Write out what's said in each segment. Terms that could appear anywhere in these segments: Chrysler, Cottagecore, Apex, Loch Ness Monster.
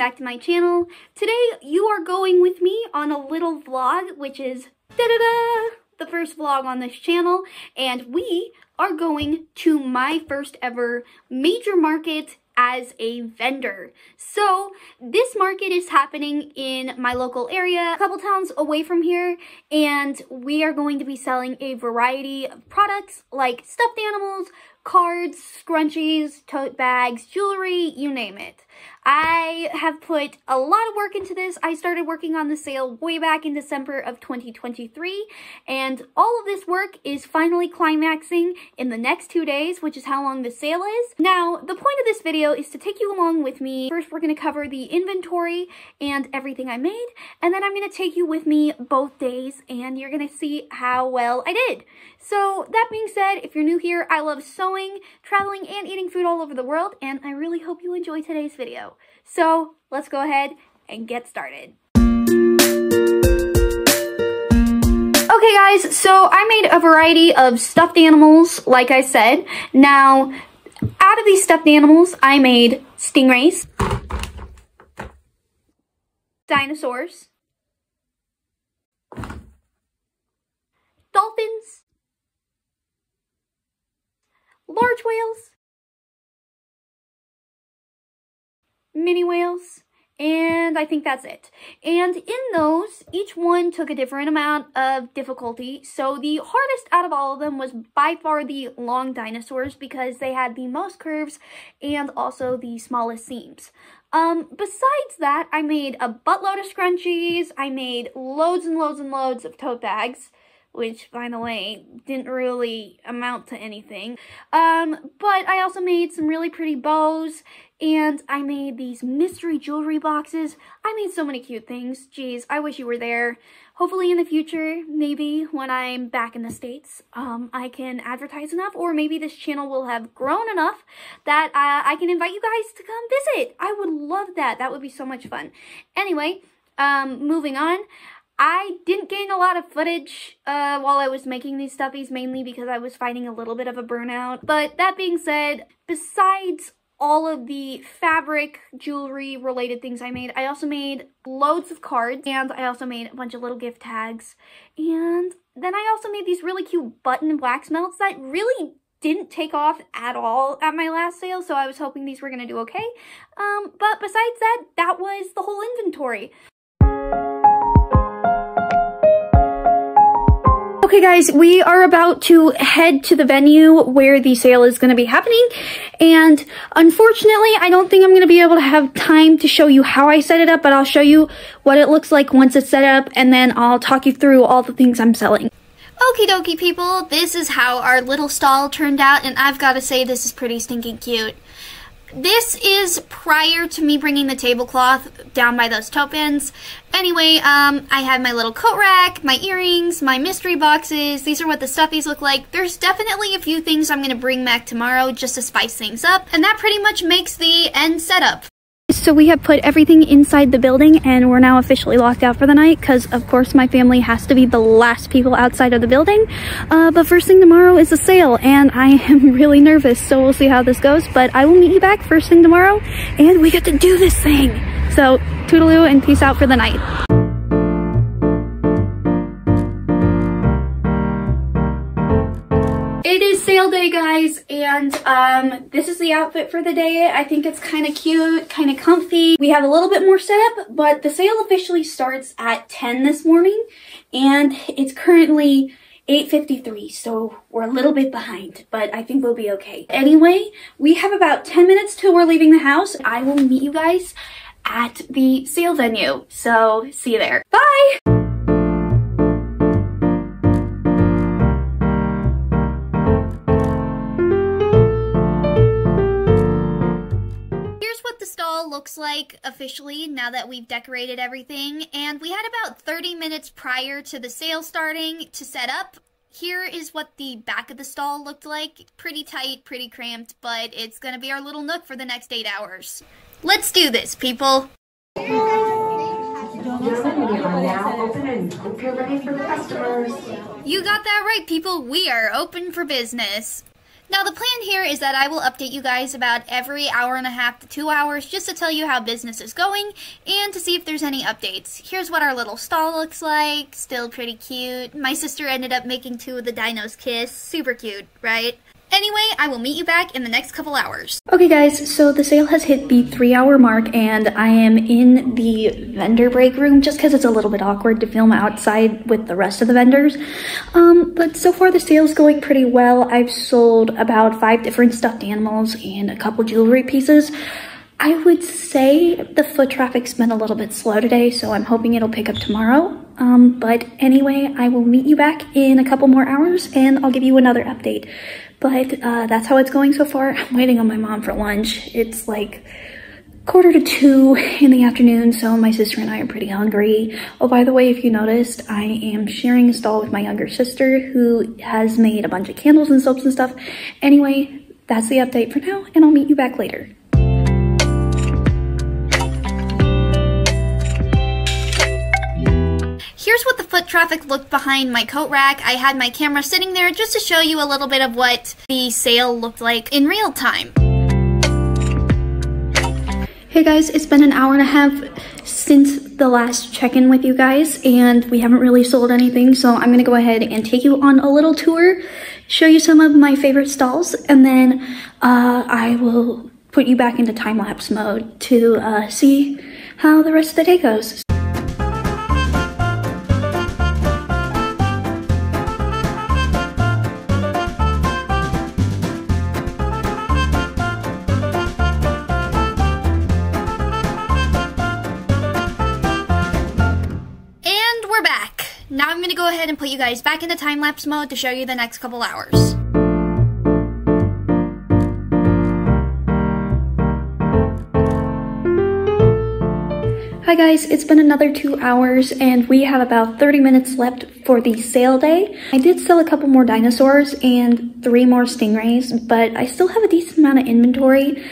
back to my channel. Today you are going with me on a little vlog, which is the first vlog on this channel, and we are going to my first ever major market as a vendor. So this market is happening in my local area, a couple towns away from here, and we are going to be selling a variety of products like stuffed animals, cards, scrunchies, tote bags, jewelry, you name it. I have put a lot of work into this. I started working on the sale way back in December of 2023, and all of this work is finally climaxing in the next 2 days, which is how long the sale is. Now, the point of this video is to take you along with me. First, we're going to cover the inventory and everything I made, and then I'm going to take you with me both days, and you're going to see how well I did. So, that being said, if you're new here, I love sewing, traveling, and eating food all over the world, and I really hope you enjoy today's video. So let's go ahead and get started. Okay guys, so I made a variety of stuffed animals, like I said. Now, out of these stuffed animals, I made stingrays, dinosaurs, dolphins, large whales, mini whales, and I think that's it. And in those, each one took a different amount of difficulty. So the hardest out of all of them was by far the long dinosaurs because they had the most curves and also the smallest seams. Besides that, I made a buttload of scrunchies. I made loads and loads and loads of tote bags, which, by the way, didn't really amount to anything. But I also made some really pretty bows, and I made these mystery jewelry boxes. I made so many cute things. Jeez, I wish you were there. Hopefully in the future, maybe when I'm back in the States, I can advertise enough, or maybe this channel will have grown enough that I can invite you guys to come visit. I would love that. That would be so much fun. Anyway, moving on. I didn't gain a lot of footage while I was making these stuffies, mainly because I was fighting a little bit of a burnout. But that being said, besides all of the fabric, jewelry related things I made, I also made loads of cards, and I also made a bunch of little gift tags. And then I also made these really cute button wax melts that really didn't take off at all at my last sale, so I was hoping these were going to do okay. But besides that, that was the whole inventory. Okay guys, we are about to head to the venue where the sale is going to be happening, and unfortunately I don't think I'm going to be able to have time to show you how I set it up, but I'll show you what it looks like once it's set up, and then I'll talk you through all the things I'm selling. Okie dokie people, this is how our little stall turned out, and I've got to say this is pretty stinking cute. This is prior to me bringing the tablecloth down by those tote bins. Anyway, I have my little coat rack, my earrings, my mystery boxes. These are what the stuffies look like. There's definitely a few things I'm going to bring back tomorrow just to spice things up. And that pretty much makes the end setup. So we have put everything inside the building, and we're now officially locked out for the night because, of course, my family has to be the last people outside of the building. But first thing tomorrow is a sale, and I am really nervous, so we'll see how this goes. But I will meet you back first thing tomorrow, and we get to do this thing. So toodaloo and peace out for the night. It is sale day, guys, and this is the outfit for the day. I think it's kind of cute, kind of comfy. We have a little bit more setup, but the sale officially starts at 10 this morning, and it's currently 8:53, so we're a little bit behind, but I think we'll be okay. Anyway, we have about 10 minutes till we're leaving the house. I will meet you guys at the sale venue, so see you there. Bye! Looks like officially now that we've decorated everything, and we had about 30 minutes prior to the sale starting to set up. Here is what the back of the stall looked like. Pretty tight, pretty cramped, but it's gonna be our little nook for the next 8 hours. Let's do this, people. You got that right, people. We are open for business. Now the plan here is that I will update you guys about every hour and a half to 2 hours just to tell you how business is going and to see if there's any updates. Here's what our little stall looks like, still pretty cute. My sister ended up making two of the dinos kiss, super cute, right? Anyway, I will meet you back in the next couple hours. Okay guys, so the sale has hit the 3 hour mark and I am in the vendor break room just because it's a little bit awkward to film outside with the rest of the vendors. But so far the sale's going pretty well. I've sold about 5 different stuffed animals and a couple jewelry pieces. I would say the foot traffic's been a little bit slow today, so I'm hoping it'll pick up tomorrow. But anyway, I will meet you back in a couple more hours and I'll give you another update. But that's how it's going so far. I'm waiting on my mom for lunch. It's like 1/4 to 2 in the afternoon, so my sister and I are pretty hungry. Oh, by the way, if you noticed, I am sharing a stall with my younger sister who has made a bunch of candles and soaps and stuff. Anyway, that's the update for now, and I'll meet you back later. Here's what the foot traffic looked behind my coat rack. I had my camera sitting there just to show you a little bit of what the sale looked like in real time. Hey guys, it's been an hour and a half since the last check-in with you guys and we haven't really sold anything, so I'm gonna go ahead and take you on a little tour, show you some of my favorite stalls, and then I will put you back into time-lapse mode to see how the rest of the day goes. Now I'm gonna go ahead and put you guys back into time-lapse mode to show you the next couple hours. Hi guys, it's been another 2 hours and we have about 30 minutes left for the sale day. I did sell a couple more dinosaurs and 3 more stingrays, but I still have a decent amount of inventory.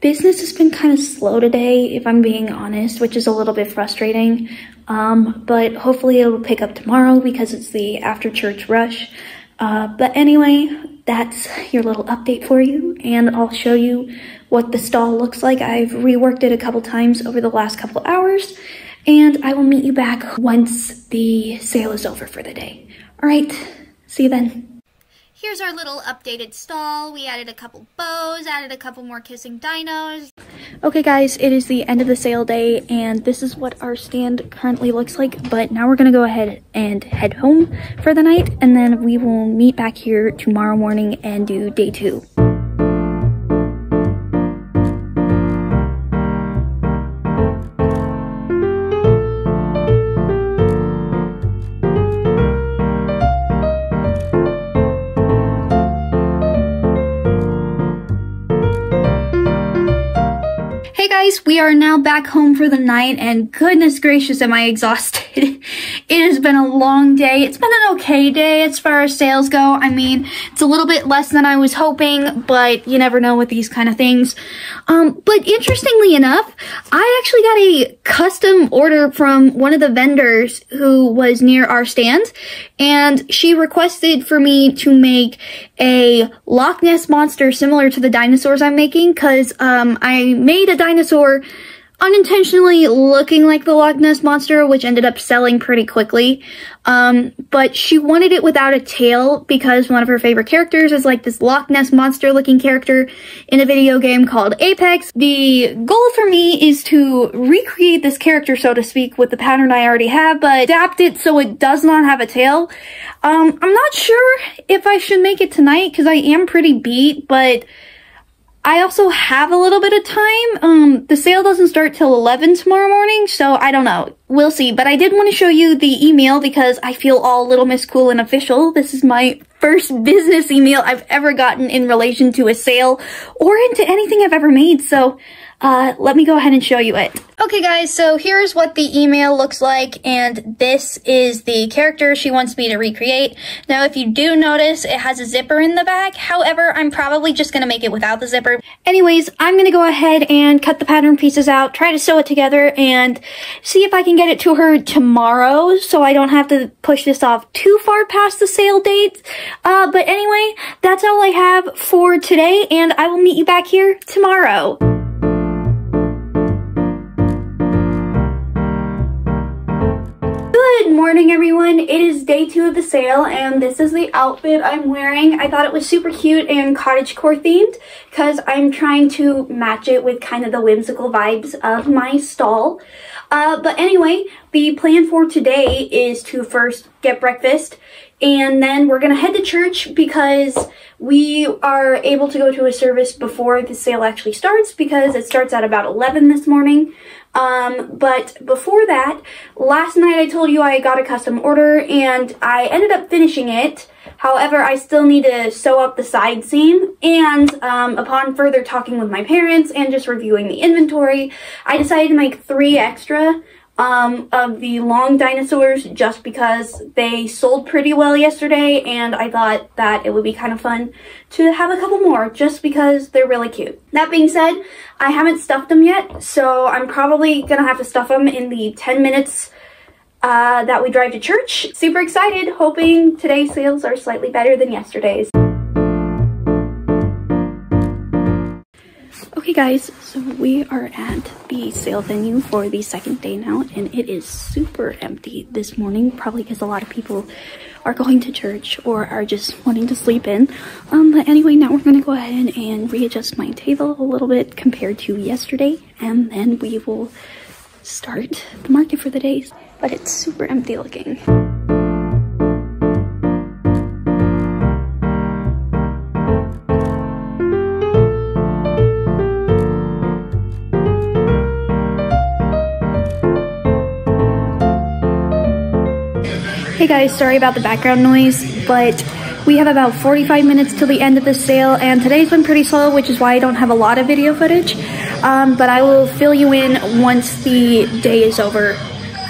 Business has been kind of slow today, if I'm being honest, which is a little bit frustrating. But hopefully it'll pick up tomorrow because it's the after church rush. But anyway, that's your little update for you, and I'll show you what the stall looks like. I've reworked it a couple times over the last couple hours, and I will meet you back once the sale is over for the day. All right, see you then. Here's our little updated stall. We added a couple bows, added a couple more kissing dinos. Okay guys, it is the end of the sale day and this is what our stand currently looks like, but now we're gonna go ahead and head home for the night and then we will meet back here tomorrow morning and do day 2. We are now back home for the night and goodness gracious am I exhausted. It has been a long day. It's been an okay day as far as sales go. I mean, it's a little bit less than I was hoping, but you never know with these kind of things. But interestingly enough, I actually got a custom order from one of the vendors who was near our stand, and she requested for me to make a Loch Ness Monster similar to the dinosaurs I'm making, because I made a dinosaur unintentionally looking like the Loch Ness Monster, which ended up selling pretty quickly. But she wanted it without a tail because one of her favorite characters is like this Loch Ness Monster looking character in a video game called Apex. The goal for me is to recreate this character, so to speak, with the pattern I already have, but adapt it so it does not have a tail. I'm not sure if I should make it tonight because I am pretty beat, but I also have a little bit of time. The sale doesn't start till 11 tomorrow morning, so I don't know. We'll see. But I did want to show you the email because I feel all Little Miss Cool and official. This is my first business email I've ever gotten in relation to a sale or into anything I've ever made, so let me go ahead and show you it. Okay guys, so here's what the email looks like, and this is the character she wants me to recreate. Now if you do notice, it has a zipper in the back. However, I'm probably just gonna make it without the zipper. Anyways, I'm going to go ahead and cut the pattern pieces out, try to sew it together, and see if I can get it to her tomorrow so I don't have to push this off too far past the sale date. But anyway, that's all I have for today, and I will meet you back here tomorrow. Good morning, everyone. It is day 2 of the sale, and this is the outfit I'm wearing. I thought it was super cute and cottagecore themed because I'm trying to match it with kind of the whimsical vibes of my stall. But anyway, the plan for today is to first get breakfast, and then we're gonna head to church because we are able to go to a service before the sale actually starts because it starts at about 11 this morning. But before that, last night I told you I got a custom order and I ended up finishing it. However, I still need to sew up the side seam, and upon further talking with my parents and just reviewing the inventory, I decided to make 3 extra of the long dinosaurs just because they sold pretty well yesterday, and I thought that it would be kind of fun to have a couple more just because they're really cute. That being said, I haven't stuffed them yet, so I'm probably gonna have to stuff them in the 10 minutes that we drive to church. Super excited, hoping today's sales are slightly better than yesterday's. Okay guys, so we are at the sale venue for the 2nd day now, and it is super empty this morning, probably because a lot of people are going to church or are just wanting to sleep in. But anyway, now we're going to go ahead and readjust my table a little bit compared to yesterday, and then we will start the market for the day. But it's super empty looking. Hey guys, sorry about the background noise, but we have about 45 minutes till the end of the sale, and today's been pretty slow, which is why I don't have a lot of video footage, but I will fill you in once the day is over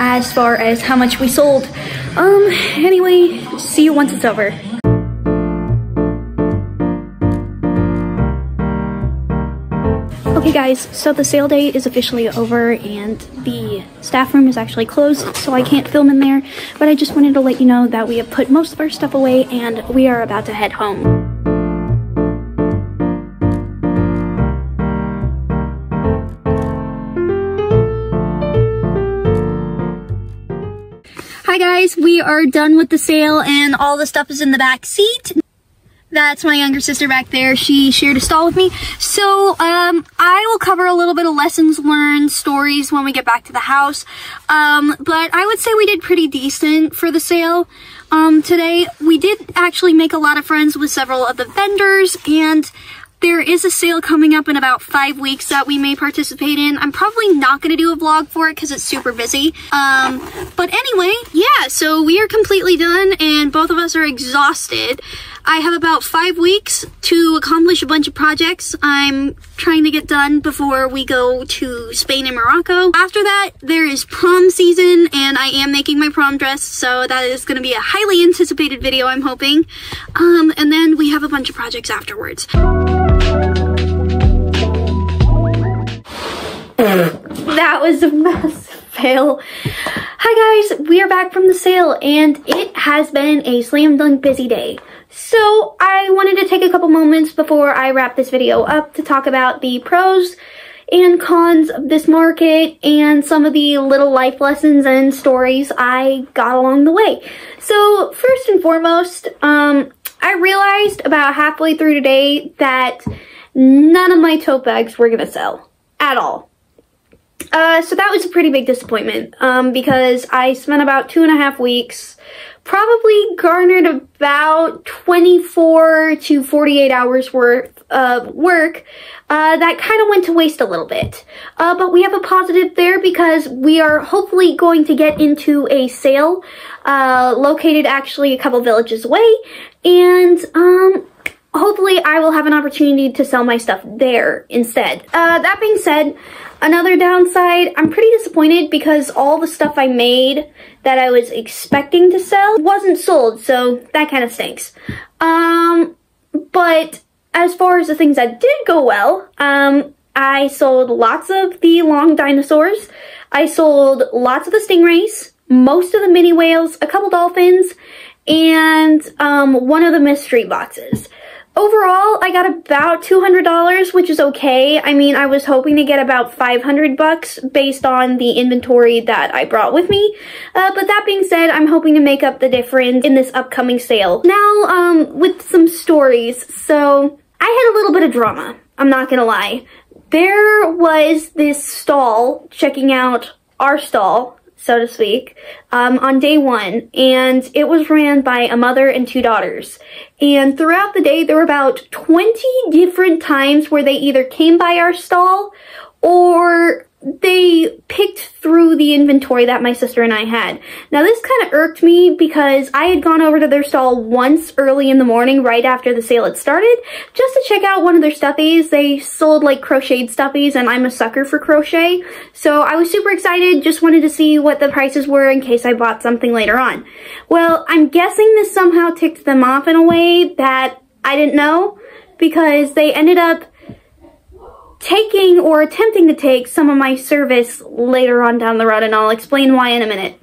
as far as how much we sold. Anyway, see you once it's over. Okay guys, so the sale day is officially over and the staff room is actually closed, so I can't film in there, but I just wanted to let you know that we have put most of our stuff away and we are about to head home. Hi guys, we are done with the sale and all the stuff is in the back seat. That's my younger sister back there. She shared a stall with me. So, I will cover a little bit of lessons learned, stories when we get back to the house. But I would say we did pretty decent for the sale. Today we did actually make a lot of friends with several of the vendors, and there is a sale coming up in about 5 weeks that we may participate in. I'm probably not going to do a vlog for it because it's super busy. But anyway, yeah, so we are completely done and both of us are exhausted. I have about 5 weeks to accomplish a bunch of projects I'm trying to get done before we go to Spain and Morocco. After that, there is prom season, and I am making my prom dress, so that is going to be a highly anticipated video, I'm hoping. And then we have a bunch of projects afterwards. That was a massive fail. Hi guys, we are back from the sale and it has been a slam dunk busy day. So I wanted to take a couple moments before I wrap this video up to talk about the pros and cons of this market and some of the little life lessons and stories I got along the way. So first and foremost, I realized about halfway through today that none of my tote bags were gonna sell at all. So that was a pretty big disappointment because I spent about 2.5 weeks, probably garnered about 24 to 48 hours worth of work that kind of went to waste a little bit. But we have a positive there because we are hopefully going to get into a sale located actually a couple villages away, and hopefully I will have an opportunity to sell my stuff there instead. That being said, another downside, I'm pretty disappointed because all the stuff I made that I was expecting to sell wasn't sold, so that kind of stinks. But As far as the things that did go well, I sold lots of the long dinosaurs. I sold lots of the stingrays, most of the mini whales, a couple dolphins, and one of the mystery boxes. Overall, I got about $200, which is okay. I mean, I was hoping to get about $500 based on the inventory that I brought with me. But that being said, I'm hoping to make up the difference in this upcoming sale. Now, with some stories. So, I had a little bit of drama. I'm not gonna lie. There was this stall checking out our stall, so to speak, on day one, and it was ran by a mother and two daughters. And throughout the day, there were about 20 different times where they either came by our stall or they picked through the inventory that my sister and I had. Now, this kind of irked me because I had gone over to their stall once early in the morning right after the sale had started just to check out one of their stuffies. They sold like crocheted stuffies, and I'm a sucker for crochet. So I was super excited, just wanted to see what the prices were in case I bought something later on. Well, I'm guessing this somehow ticked them off in a way that I didn't know, because they ended up taking or attempting to take some of my service later on down the road, and I'll explain why in a minute.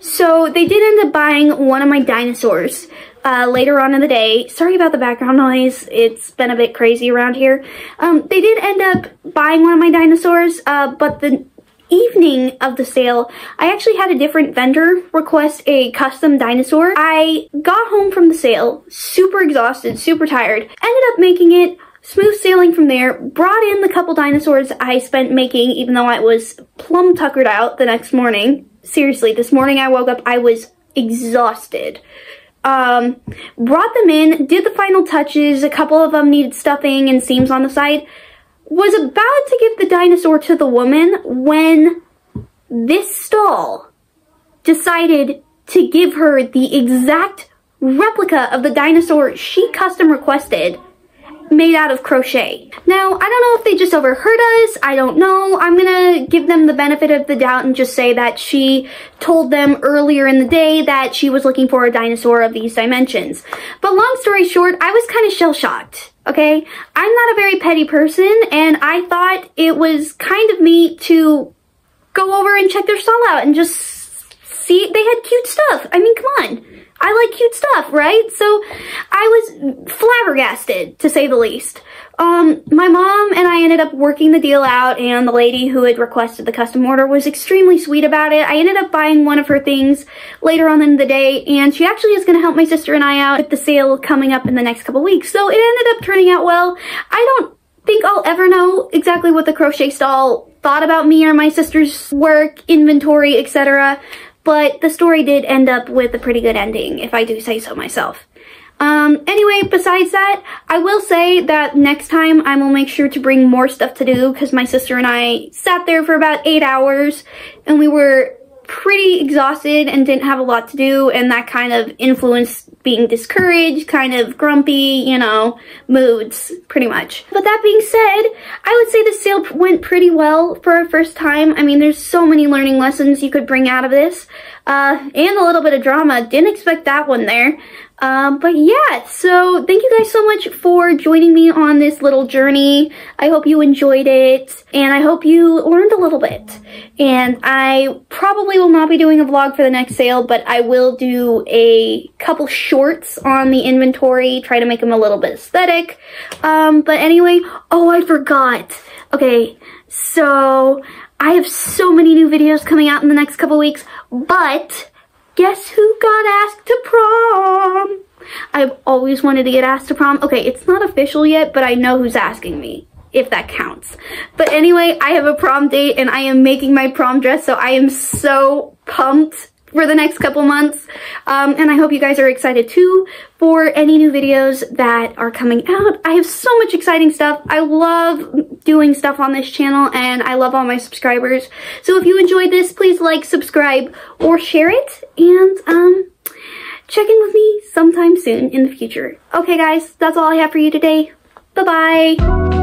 So they did end up buying one of my dinosaurs later on in the day. Sorry about the background noise. It's been a bit crazy around here. They did end up buying one of my dinosaurs, but the evening of the sale, I actually had a different vendor request a custom dinosaur. I got home from the sale super exhausted, super tired, ended up making it. Smooth sailing from there, brought in the couple dinosaurs I spent making, even though I was plum tuckered out the next morning. Seriously, this morning I woke up, I was exhausted. Brought them in, did the final touches, a couple of them needed stuffing and seams on the side. Was about to give the dinosaur to the woman when this stall decided to give her the exact replica of the dinosaur she custom requested, made out of crochet. Now, I don't know if they just overheard us. I don't know. I'm gonna give them the benefit of the doubt and just say that she told them earlier in the day that she was looking for a dinosaur of these dimensions. But long story short, I was kind of shell-shocked, okay? I'm not a very petty person, and I thought it was kind of me to go over and check their stall out and just see they had cute stuff. I mean, come on. I like cute stuff, right? So I was flabbergasted, to say the least. My mom and I ended up working the deal out, and the lady who had requested the custom order was extremely sweet about it. I ended up buying one of her things later on in the day, and she actually is going to help my sister and I out with the sale coming up in the next couple weeks. So it ended up turning out well. I don't think I'll ever know exactly what the crochet stall thought about me or my sister's work, inventory, etc., but the story did end up with a pretty good ending, if I do say so myself. Anyway, besides that, I will say that next time I will make sure to bring more stuff to do, because my sister and I sat there for about 8 hours, and we were pretty exhausted and didn't have a lot to do, and that kind of influenced being discouraged, kind of grumpy, you know, moods, pretty much. But that being said, I would say the sale went pretty well for our first time. I mean, there's so many learning lessons you could bring out of this, and a little bit of drama. Didn't expect that one there. But yeah, so thank you guys so much for joining me on this little journey. I hope you enjoyed it, and I hope you learned a little bit. And I probably will not be doing a vlog for the next sale, but I will do a couple shorts on the inventory, try to make them a little bit aesthetic. But anyway, oh, I forgot. Okay, so I have so many new videos coming out in the next couple weeks, but guess who got asked to prom? I've always wanted to get asked to prom. Okay, it's not official yet, but I know who's asking me, if that counts. But anyway, I have a prom date, and I am making my prom dress, so I am so pumped for the next couple months. And I hope you guys are excited too for any new videos that are coming out. I have so much exciting stuff. I love doing stuff on this channel, and I love all my subscribers. So if you enjoyed this, please like, subscribe, or share it, and check in with me sometime soon in the future. Okay guys, that's all I have for you today. Bye-bye.